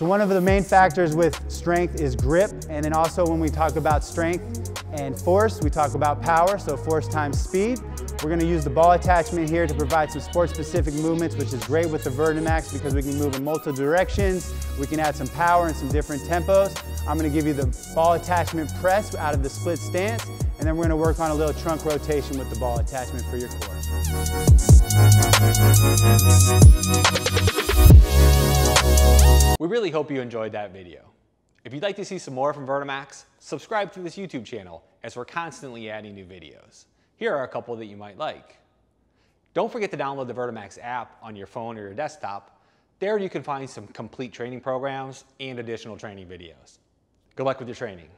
So one of the main factors with strength is grip, and then also when we talk about strength and force, we talk about power, so force times speed. We're going to use the ball attachment here to provide some sport-specific movements, which is great with the Vertimax because we can move in multiple directions, we can add some power and some different tempos. I'm going to give you the ball attachment press out of the split stance, and then we're going to work on a little trunk rotation with the ball attachment for your core. We really hope you enjoyed that video. If you'd like to see some more from Vertimax, subscribe to this YouTube channel as we're constantly adding new videos. Here are a couple that you might like. Don't forget to download the Vertimax app on your phone or your desktop. There you can find some complete training programs and additional training videos. Good luck with your training.